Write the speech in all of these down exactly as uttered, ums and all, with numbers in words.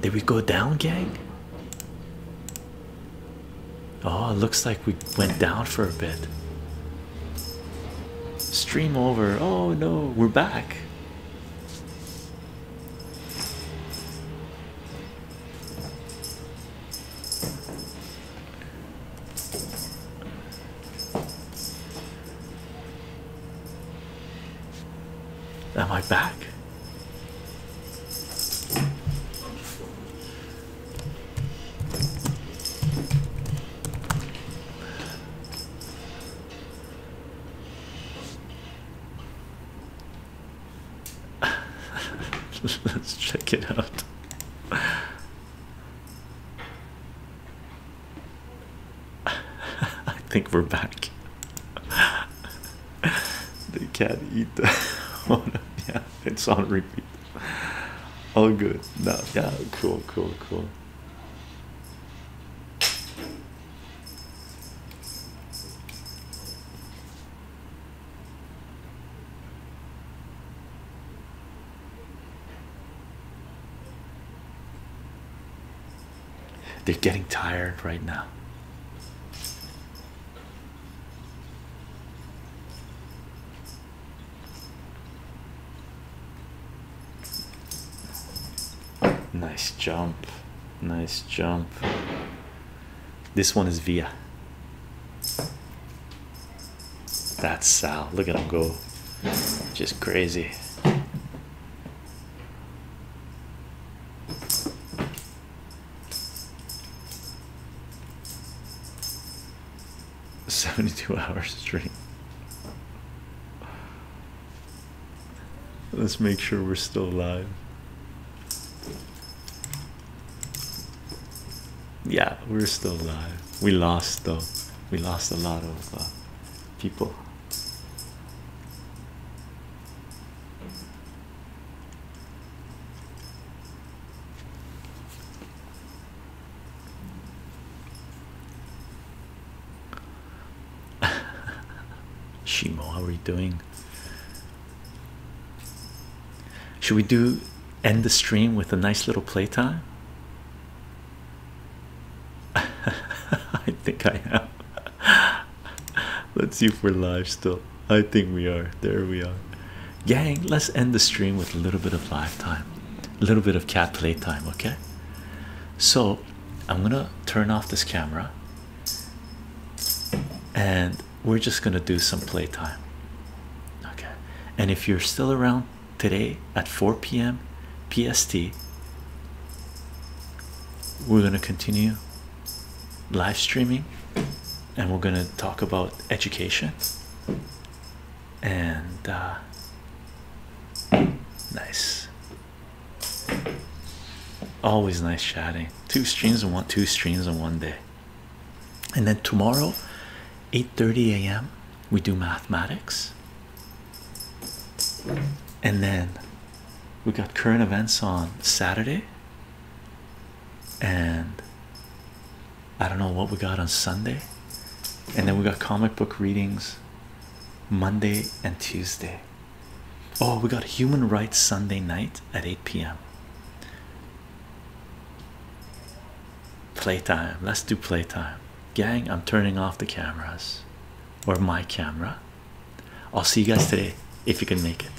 Did we go down, gang? Oh, it looks like we went down for a bit. Stream over. Oh no, we're back. Am I back? Let's check it out. I think we're back. They can't eat the oh, no. Yeah, it's on repeat. All good. No, yeah, cool, cool, cool. They're getting tired right now. Nice jump. Nice jump. This one is Via. That's Sal. Look at him go. Just crazy. seventy-two hour stream. Let's make sure we're still live. Yeah, we're still alive. We lost though. We lost a lot of uh, people. Shimo, how are you doing? Should we do end the stream with a nice little playtime? I think I am. Let's see if we're live still. I think we are. There we are. Gang, let's end the stream with a little bit of live time. A little bit of cat play time, okay? So I'm gonna turn off this camera and we're just gonna do some play time. Okay. And if you're still around today at four P M P S T, we're gonna continue live streaming and we're gonna talk about education and uh, nice, always nice chatting. Two streams in one two streams in one day. And then tomorrow eight thirty A M we do mathematics, and then we got current events on Saturday, and I don't know what we got on Sunday, and then we got comic book readings Monday and Tuesday. Oh, we got human rights Sunday night at eight P M Playtime. Let's do playtime. Gang, I'm turning off the cameras, or my camera. I'll see you guys today if you can make it.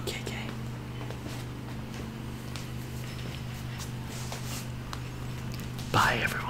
Okay, okay. Bye, everyone.